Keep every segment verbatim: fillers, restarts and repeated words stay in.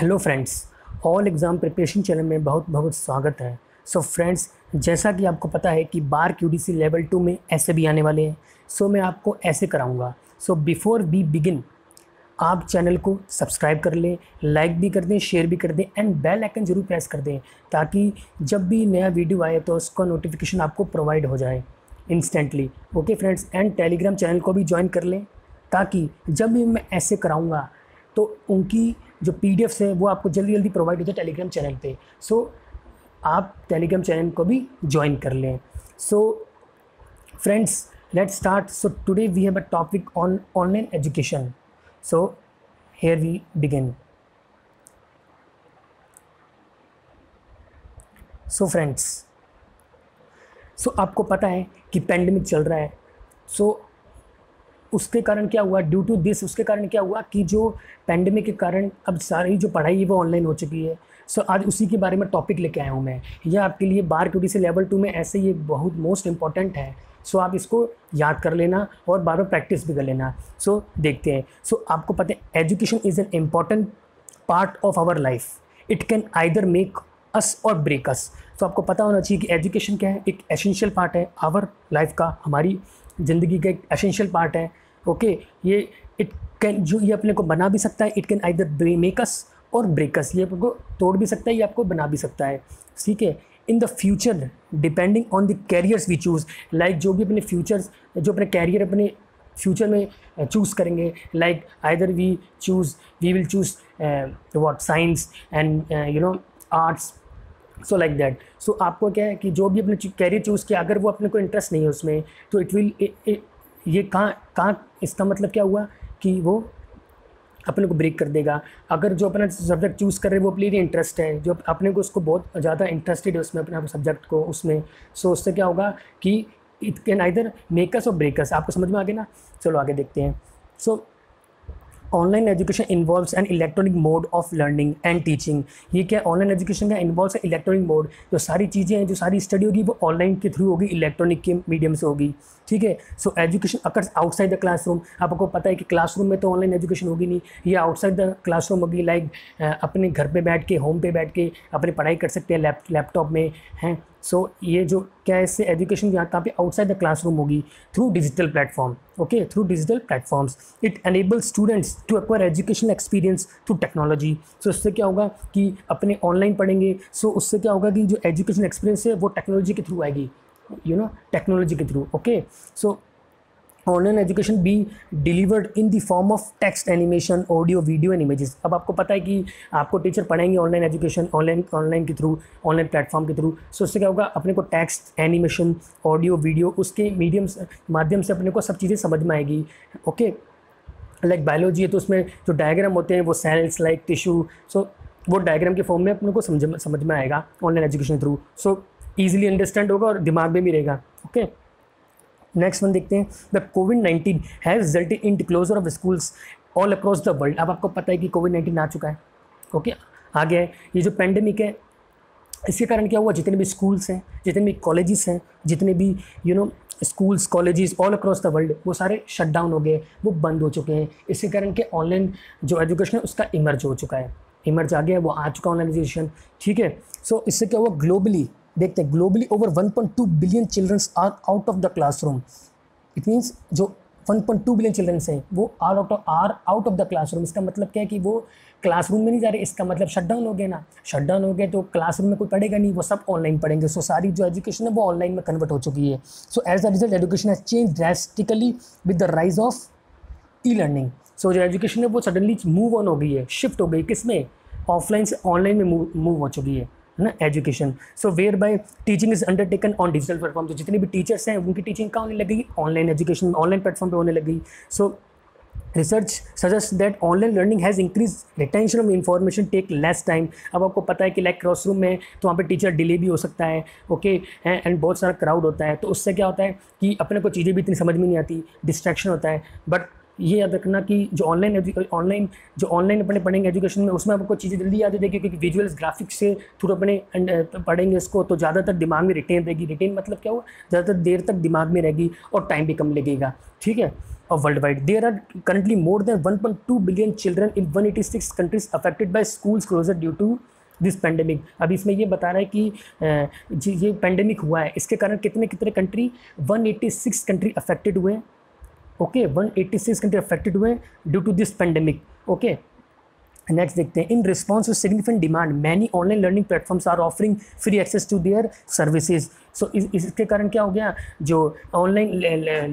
Hello friends, all exam preparation channel में बहुत बहुत स्वागत है। सो फ्रेंड्स, जैसा कि आपको पता है कि बार क्यूडीसी लेवल टू में ऐसे भी आने वाले हैं। सो so, मैं आपको ऐसे कराऊंगा। सो बिफोर वी बिगिन आप चैनल को सब्सक्राइब कर लें, लाइक भी कर दें, शेयर भी कर दें एंड बेल आइकन ज़रूर प्रेस कर दें ताकि जब भी नया वीडियो आए तो उसका नोटिफिकेशन आपको प्रोवाइड हो जाए instantly. Okay friends, and Telegram channel को भी ज्वाइन कर लें ताकि जब भी मैं ऐसे कराऊँगा तो उनकी जो पीडीएफ्स है वो आपको जल्दी जल्दी प्रोवाइड हो जाए टेलीग्राम चैनल पे। सो so, आप टेलीग्राम चैनल को भी ज्वाइन कर लें। So friends, let's start. So today we have a topic on online education. So here we begin. So friends, so आपको पता है कि पैंडमिक चल रहा है। सो so, उसके कारण क्या हुआ, ड्यू टू दिस उसके कारण क्या हुआ कि जो पैंडमिक के कारण अब सारी जो पढ़ाई है वो ऑनलाइन हो चुकी है। सो so, आज उसी के बारे में टॉपिक लेके आया हूँ मैं। यह आपके लिए बार क्यूडीसी लेवल टू में ऐसे ये बहुत मोस्ट इम्पॉर्टेंट है। सो so, आप इसको याद कर लेना और बार बार प्रैक्टिस भी कर लेना। सो so, देखते हैं। सो so, आपको पता है education is an important part of our life. It can either make us or break अस। सो आपको पता होना चाहिए कि एजुकेशन क्या है, एक एसेंशियल पार्ट है आवर लाइफ का, हमारी ज़िंदगी का एक एसेंशियल पार्ट है। ओके, ये इट कैन, जो ये अपने को बना भी सकता है, it can either make us or break अस। ये आपको तोड़ भी सकता है, ये आपको बना भी सकता है। ठीक है, in the future depending on the careers we choose. Like जो भी अपने फ्यूचर्स, जो अपने कैरियर अपने फ्यूचर में चूज़ करेंगे, like either we choose we will choose what science and you know arts, so like that. So आपको क्या है कि जो भी अपने कैरियर चूज़ किया, अगर वो अपने को इंटरेस्ट नहीं है उसमें तो इट विल, ये कहाँ कहाँ इसका मतलब क्या हुआ कि वो अपने को ब्रेक कर देगा। अगर जो अपना सब्जेक्ट चूज़ कर रहे हैं वो अपने लिए इंटरेस्ट है, जो अपने को उसको बहुत ज़्यादा इंटरेस्टेड है उसमें, अपने सब्जेक्ट को उसमें, सो so, उससे क्या होगा कि it can either make us or break अस। आपको समझ में आ गया ना? चलो आगे देखते हैं। So so, online education involves an electronic mode of learning and teaching. ये क्या है, ऑनलाइन एजुकेशन का इन्वॉल्व्स एन इलेक्ट्रॉनिक मोड। जो सारी चीज़ें हैं, जो सारी स्टडी होगी वो ऑनलाइन के थ्रू होगी, इलेक्ट्रॉनिक के मीडियम से होगी। ठीक है, so education occurs outside the classroom. आपको पता है कि क्लासरूम में तो ऑनलाइन एजुकेशन होगी नहीं, ये आउटसाइड द क्लासरूम होगी। लाइक अपने घर पर बैठ के, होम पे बैठ के अपनी पढ़ाई कर सकते हैं लैपटॉप में, हैं। सो so, ये जो क्या है, इससे एजुकेशन यहाँ कहाँ पे आउटसाइड द क्लासरूम होगी, through digital platform. Okay, through digital platforms it enable students to acquire educational experience through technology. So उससे क्या होगा कि अपने ऑनलाइन पढ़ेंगे, सो so, उससे क्या होगा कि जो एजुकेशन एक्सपीरियंस है वो टेक्नोलॉजी के थ्रू आएगी, यू नो टेक्नोलॉजी के through. Okay, so online education be delivered in the form of text, animation, audio, video and images. अब आपको पता है कि आपको टीचर पढ़ाएंगे ऑनलाइन एजुकेशन, ऑनलाइन ऑनलाइन के थ्रू, ऑनलाइन प्लेटफॉर्म के थ्रू। सो उससे क्या होगा, अपने को टेक्स्ट, एनिमेशन, ऑडियो, वीडियो, उसके मीडियम्स माध्यम से अपने को सब चीज़ें समझ में आएगी। ओके, लाइक बायोलॉजी है तो उसमें जो डायग्राम होते हैं वो सेल्स, लाइक टिश्यू, सो वो डायग्राम के फॉर्म में अपने को समझ समझ में आएगा online education through. So easily understand होगा और दिमाग में भी रहेगा। ओके, नेक्स्ट वन देखते हैं। The COVID nineteen has resulted in closure of schools all across the world. अब आपको पता है कि कोविड नाइन्टीन आ चुका है। ओके, आ गया है। ये जो पैंडेमिक है, इसके कारण क्या हुआ, जितने भी स्कूल्स हैं, जितने भी कॉलेजेस हैं, जितने भी you know schools, colleges all across the world, वो सारे शट डाउन हो गए, वो बंद हो चुके हैं। इसके कारण कि ऑनलाइन जो एजुकेशन है उसका इमर्ज हो चुका है, इमर्ज आ गया है, वो आ चुका है ऑनलाइन एजुकेशन। ठीक है, सो इससे क्या हुआ, ग्लोबली देखते हैं, globally over one point two billion childrens are out of the classroom. It means जो one point two billion childrens हैं वो are out of are out of the classroom. इसका मतलब क्या है कि वो क्लासरूम में नहीं जा रहे, इसका मतलब शटडाउन हो गया ना। शटडाउन हो गया तो क्लासरूम में कोई पढ़ेगा नहीं, वो सब ऑनलाइन पढ़ेंगे। सो so, सारी जो एजुकेशन है वो ऑनलाइन में कन्वर्ट हो चुकी है। So as a result education has change drastically with the rise of e learning. So जो एजुकेशन है वो सडनली मूव ऑन हो गई है, शिफ्ट हो गई, किस में, ऑफलाइन से ऑनलाइन में मूव हो चुकी है ना education. So whereby teaching is undertaken on digital platform. तो जितने भी टीचर्स हैं उनकी टीचिंग कहाँ होने लगी, ऑनलाइन एजुकेशन, ऑनलाइन प्लेटफॉर्म पे होने लगी। So research suggest that online learning has increase retention of information, take less time. अब आपको पता है कि लाइक क्लासरूम में तो वहाँ पे टीचर डिले भी हो सकता है। ओके, एंड बहुत सारा क्राउड होता है, तो उससे क्या होता है कि अपने को चीज़ें भी इतनी समझ में नहीं आती, डिस्ट्रैक्शन होता है। बट ये याद रखना कि जो ऑनलाइन ऑनलाइन जो ऑनलाइन अपने पढ़ेंगे एजुकेशन में, उसमें आपको चीज़ें जल्दी याद रहेगी क्योंकि विजुअल्स ग्राफिक्स से थ्रू अपने पढ़ेंगे इसको, तो ज़्यादातर दिमाग में रिटेन रहेगी। रिटेन मतलब क्या हुआ, ज़्यादातर देर तक दिमाग में रहेगी और टाइम भी कम लगेगा। ठीक है। और world wide there are currently more than one point two billion children in one eighty six countries affected by schools closure due to this pandemic. अभी इसमें ये बता रहा है कि जी ये पेंडेमिक हुआ है, इसके कारण कितने कितने country, one eighty six country affected हुए। Okay, one eighty six country affected हुए due to this pandemic. Okay, next देखते हैं। In response to significant demand many online learning platforms are offering free access to their services. So इसके कारण क्या हो गया, जो ऑनलाइन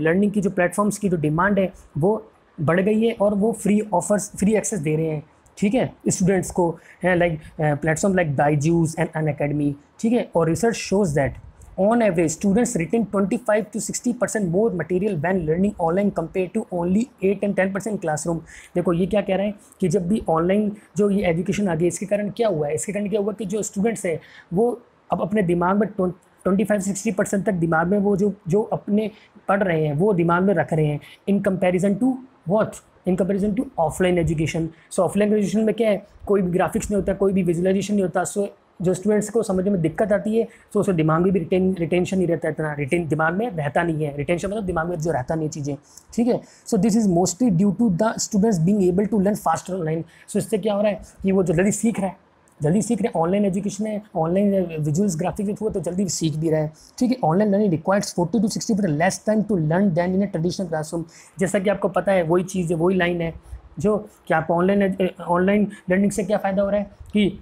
लर्निंग की जो प्लेटफॉर्म्स की जो डिमांड है वो बढ़ गई है और वो फ्री ऑफर्स फ्री एक्सेस दे रहे हैं। ठीक है, स्टूडेंट्स को है, like platform like Byju's and Unacademy. ठीक है। और research shows that on average students retain twenty five to sixty percent more material van learning online compare to only eight and ten percent classroom. देखो ये क्या कह रहे हैं कि जब भी ऑनलाइन जो ये एजुकेशन आ गई, इसके कारण क्या हुआ है, इसके कारण क्या हुआ कि जो स्टूडेंट्स हैं वो अब अपने दिमाग में ट्वेंटी फाइव सिक्सटी परसेंट तक दिमाग में वो जो जो अपने पढ़ रहे हैं वो दिमाग में रख रहे हैं, in comparison to what, in comparison to offline education. So offline education में क्या है, कोई भी ग्राफिक्स नहीं होता, कोई भी विजुअलाइजेशन नहीं होता। सो so, जो स्टूडेंट्स को समझने में दिक्कत आती है, तो उसमें दिमाग में भी रिटेन रिटेंशन नहीं रहता, इतना रिटेन दिमाग में रहता नहीं है। रिटेंशन मतलब दिमाग में जो रहता नहीं चीज़ें। ठीक है। So this is mostly due to the students being able to learn faster online. So इससे क्या हो रहा है कि वो जल्दी सीख रहा है, जल्दी सीख रहे हैं। ऑनलाइन एजुकेशन है, ऑनलाइन विजुअल्स ग्राफिक्स के थ्रू तो जल्दी सीख भी रहे हैं। ठीक है। Online learning requires forty to sixty percent less time to learn than in a traditional classroom. जैसा कि आपको पता है, वही चीज़ है, वही लाइन है जो कि आपको ऑनलाइन ऑनलाइन लर्निंग से क्या फ़ायदा हो रहा है कि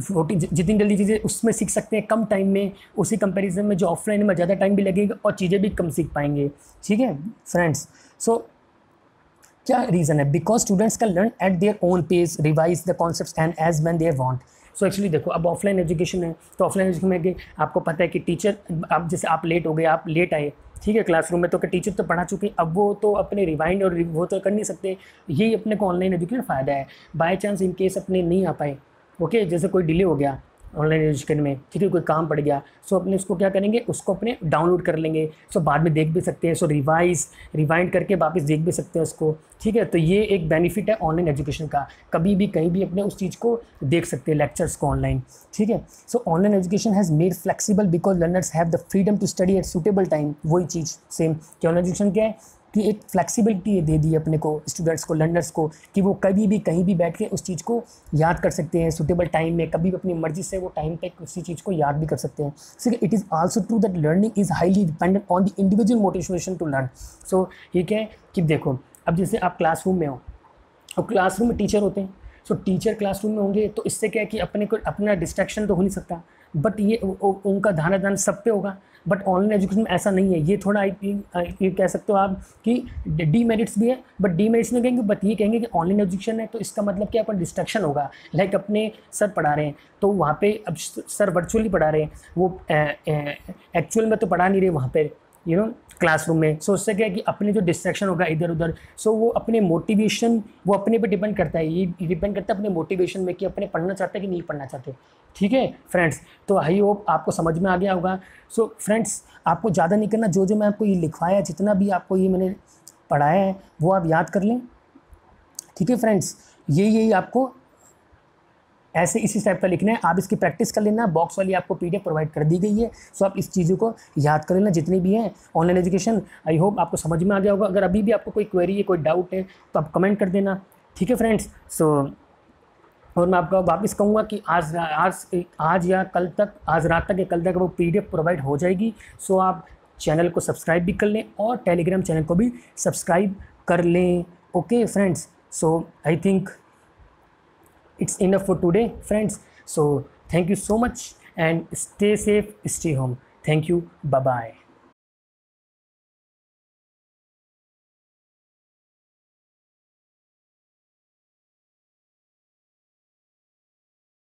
फोर्टी जितनी जल्दी चीज़ें उसमें सीख सकते हैं कम टाइम में, उसी कंपेरिजन में जो ऑफलाइन में ज़्यादा टाइम भी लगेगा और चीज़ें भी कम सीख पाएंगे। ठीक है फ्रेंड्स। सो क्या रीज़न है, because students can learn at their own pace, revise the concepts and as when their want. So actually देखो, अब ऑफलाइन एजुकेशन है तो ऑफलाइन एजुकेशन में आपको पता है कि टीचर, आप जैसे आप लेट हो गए, आप लेट आए ठीक है क्लासरूम में, तो कि टीचर तो पढ़ा चुके, अब वो तो अपने रिवाइंड और वो तो कर नहीं सकते। यही अपने को ऑनलाइन एजुकेशन फ़ायदा है। बाय चांस इन केस अपने नहीं आ पाए, ओके, जैसे कोई डिले हो गया ऑनलाइन एजुकेशन में, ठीक है, कोई काम पड़ गया, सो अपने उसको क्या करेंगे, उसको अपने डाउनलोड कर लेंगे, सो बाद में देख भी सकते हैं, सो रिवाइज रिवाइंड करके वापस देख भी सकते हैं उसको। ठीक है। तो ये एक बेनिफिट है ऑनलाइन एजुकेशन का, कभी भी कहीं भी अपने उस चीज़ को देख सकते हैं, लेक्चर्स को ऑनलाइन। ठीक है। So online education has made flexible because learners have the freedom to study at suitable time. वही चीज़ सेम कि ऑनलाइन एजुकेशन क्या है कि एक फ्लेक्सिबिलिटी दे दी अपने को, स्टूडेंट्स को, लर्नर्स को, कि वो कभी भी कहीं भी बैठ के उस चीज़ को याद कर सकते हैं सूटेबल टाइम में, कभी भी अपनी मर्जी से वो टाइम पे उसी चीज़ को याद भी कर सकते हैं। So it is also true that learning is highly dependent on the individual motivation to learn. So ये क्या है कि देखो, अब जैसे आप क्लासरूम में हो और क्लासरूम में टीचर होते हैं, सो टीचर क्लासरूम में होंगे तो इससे क्या है कि अपने को अपना डिस्ट्रैक्शन तो हो नहीं सकता, बट ये उनका ध्यान ध्यान सब पे होगा। बट ऑनलाइन एजुकेशन में ऐसा नहीं है। ये थोड़ा ये कह सकते हो आप कि डीमेरिट्स भी है, बट डीमेरिट्स नहीं कहेंगे, बट ये कहेंगे कि ऑनलाइन एजुकेशन है तो इसका मतलब क्या, अपन डिस्ट्रैक्शन होगा। लाइक अपने सर पढ़ा रहे हैं तो वहाँ पे अब सर वर्चुअली पढ़ा रहे हैं, वो एक्चुअल में तो पढ़ा नहीं रहे वहाँ पर, यू नो, क्लासरूम में। सो उससे क्या है कि अपने जो डिस्ट्रैक्शन होगा इधर उधर, सो वो अपने मोटिवेशन, वो अपने पे डिपेंड करता है। ये डिपेंड करता है अपने मोटिवेशन में कि अपने पढ़ना चाहते हैं कि नहीं पढ़ना चाहते। ठीक है फ्रेंड्स। तो आई होप आपको समझ में आ गया होगा। सो फ्रेंड्स, आपको ज़्यादा नहीं करना, जो जो मैं आपको ये लिखवाया, जितना भी आपको ये मैंने पढ़ाया है वो आप याद कर लें। ठीक है फ्रेंड्स। यही यही आपको ऐसे इसी टाइप का लिखना है, आप इसकी प्रैक्टिस कर लेना। बॉक्स वाली आपको पीडीएफ प्रोवाइड कर दी गई है, सो आप इस चीज़ों को याद कर लेना जितनी भी है ऑनलाइन एजुकेशन। आई होप आपको समझ में आ गया होगा। अगर अभी भी आपको कोई क्वेरी है, कोई डाउट है तो आप कमेंट कर देना। ठीक है फ्रेंड्स। सो और मैं आपका वापस कहूँगा कि आज आज आज या कल तक, आज रात तक या कल तक वो पीडीएफ प्रोवाइड हो जाएगी। सो आप चैनल को सब्सक्राइब भी कर लें और टेलीग्राम चैनल को भी सब्सक्राइब कर लें। Okay friends. So I think it's enough for today friends, so thank you so much and stay safe, stay home. Thank you, bye bye.